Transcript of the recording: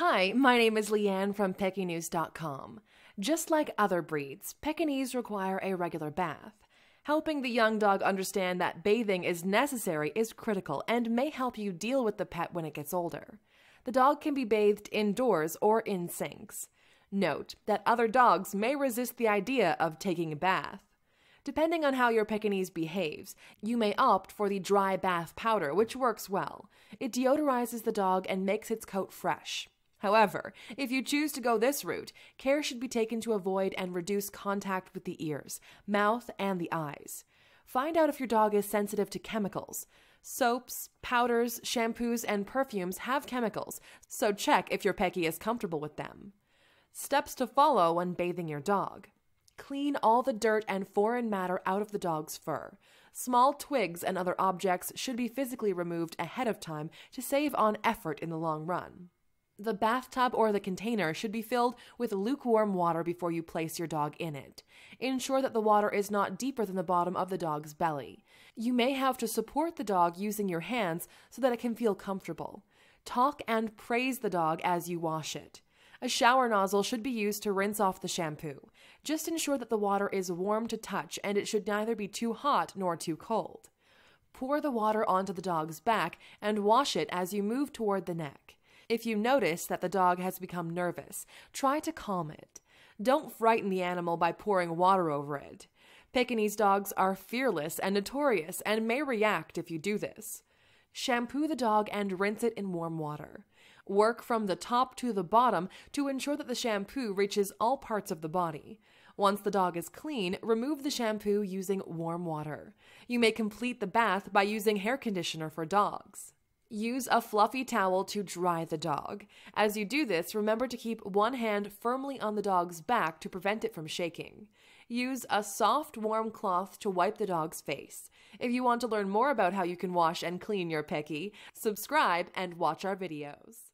Hi, my name is Leanne from Pekinews.com. Just like other breeds, Pekingese require a regular bath. Helping the young dog understand that bathing is necessary is critical and may help you deal with the pet when it gets older. The dog can be bathed indoors or in sinks. Note that other dogs may resist the idea of taking a bath. Depending on how your Pekingese behaves, you may opt for the dry bath powder, which works well. It deodorizes the dog and makes its coat fresh. However, if you choose to go this route, care should be taken to avoid and reduce contact with the ears, mouth, and the eyes. Find out if your dog is sensitive to chemicals. Soaps, powders, shampoos, and perfumes have chemicals, so check if your Peke is comfortable with them. Steps to follow when bathing your dog. Clean all the dirt and foreign matter out of the dog's fur. Small twigs and other objects should be physically removed ahead of time to save on effort in the long run. The bathtub or the container should be filled with lukewarm water before you place your dog in it. Ensure that the water is not deeper than the bottom of the dog's belly. You may have to support the dog using your hands so that it can feel comfortable. Talk and praise the dog as you wash it. A shower nozzle should be used to rinse off the shampoo. Just ensure that the water is warm to touch and it should neither be too hot nor too cold. Pour the water onto the dog's back and wash it as you move toward the neck. If you notice that the dog has become nervous, try to calm it. Don't frighten the animal by pouring water over it. Pekingese dogs are fearless and notorious and may react if you do this. Shampoo the dog and rinse it in warm water. Work from the top to the bottom to ensure that the shampoo reaches all parts of the body. Once the dog is clean, remove the shampoo using warm water. You may complete the bath by using hair conditioner for dogs. Use a fluffy towel to dry the dog. As you do this, remember to keep one hand firmly on the dog's back to prevent it from shaking. Use a soft, warm cloth to wipe the dog's face. If you want to learn more about how you can wash and clean your Peke, subscribe and watch our videos.